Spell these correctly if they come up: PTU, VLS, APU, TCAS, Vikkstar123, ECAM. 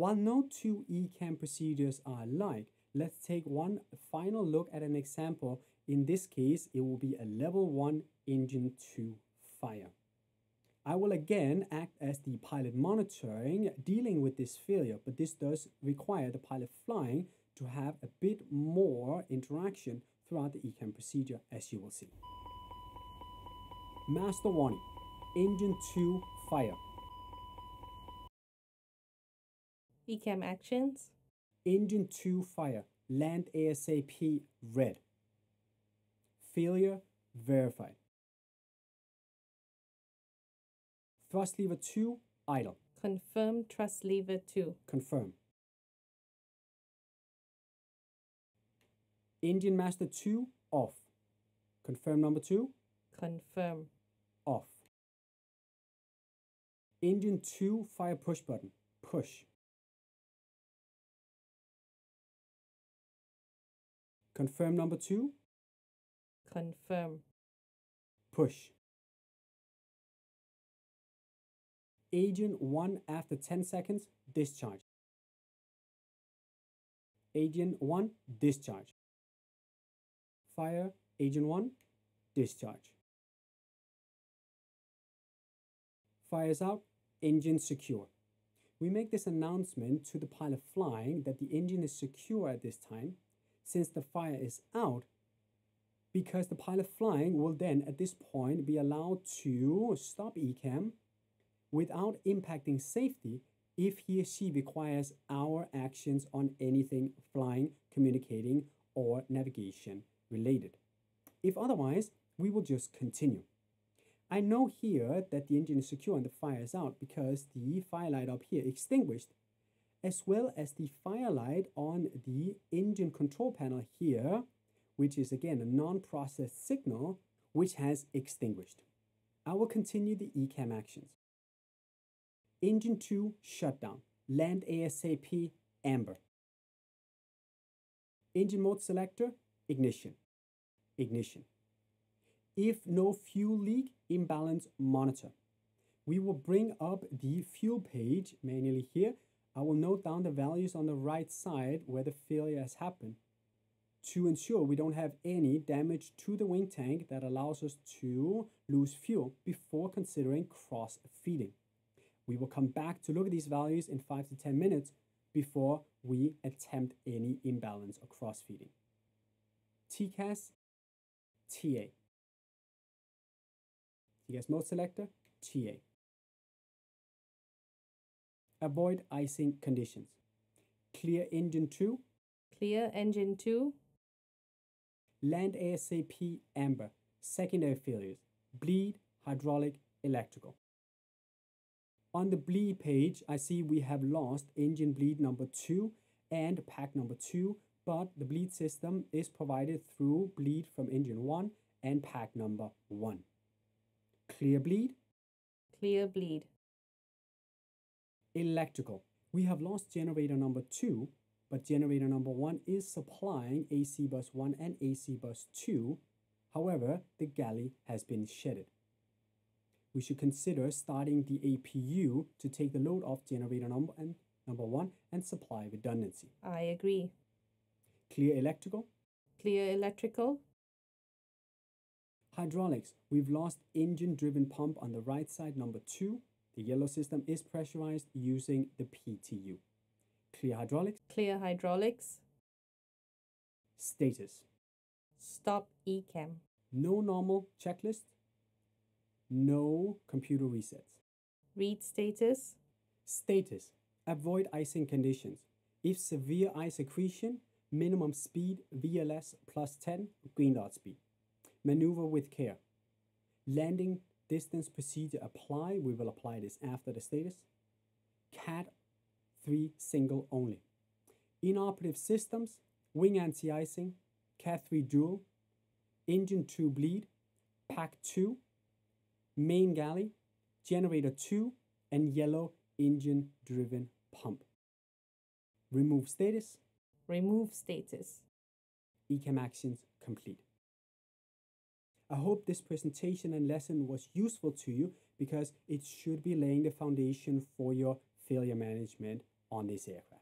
While no two ECAM procedures are alike, let's take one final look at an example. In this case, it will be a level 1 engine 2 fire. I will again act as the pilot monitoring, dealing with this failure, but this does require the pilot flying to have a bit more interaction throughout the ECAM procedure, as you will see. Master warning, engine 2 fire. ECAM actions. Engine 2 fire, land ASAP red. Failure verified. Thrust lever 2 idle. Confirm thrust lever 2. Confirm. Engine master 2 off. Confirm number 2. Confirm. Off. Engine 2 fire push button. Push. Confirm number 2. Confirm. Push. Agent 1 after 10 seconds, discharge. Agent 1, discharge. Fire, agent 1, discharge. Fires out, engine secure. We make this announcement to the pilot flying that the engine is secure at this time, since the fire is out, because the pilot flying will then at this point be allowed to stop ECAM without impacting safety if he or she requires our actions on anything flying, communicating, or navigation related. If otherwise, we will just continue. I know here that the engine is secure and the fire is out because the firelight up here extinguished, as well as the firelight on the engine control panel here, which is again a non-processed signal, which has extinguished. I will continue the ECAM actions. Engine 2 shutdown, land ASAP amber. Engine mode selector, ignition, ignition. If no fuel leak, imbalance monitor. We will bring up the fuel page manually here. I will note down the values on the right side where the failure has happened to ensure we don't have any damage to the wing tank that allows us to lose fuel before considering cross-feeding. We will come back to look at these values in 5 to 10 minutes before we attempt any imbalance or cross-feeding. TCAS, TA. TCAS mode selector, TA. Avoid icing conditions. Clear engine 2. Clear engine 2. Land ASAP amber. Secondary failures. Bleed, hydraulic, electrical. On the bleed page, I see we have lost engine bleed number 2 and pack number 2, but the bleed system is provided through bleed from engine 1 and pack number 1. Clear bleed. Clear bleed. Electrical. We have lost generator number 2, but generator number 1 is supplying AC bus 1 and AC bus 2. However, the galley has been shedded. We should consider starting the APU to take the load off generator number one and supply redundancy. I agree. Clear electrical. Clear electrical. Hydraulics. We've lost engine-driven pump on the right side number 2. The yellow system is pressurized using the PTU. Clear hydraulics. Clear hydraulics. Status. Stop ECAM. No normal checklist. No computer resets. Read status. Status. Avoid icing conditions. If severe ice accretion, minimum speed VLS +10, green dot speed. Maneuver with care. Landing distance procedure apply. We will apply this after the status. CAT 3 single only. Inoperative systems, wing anti-icing, CAT 3 dual, engine 2 bleed, pack 2, main galley, generator 2, and yellow engine-driven pump. Remove status. Remove status. ECAM actions complete. I hope this presentation and lesson was useful to you because it should be laying the foundation for your failure management on this aircraft.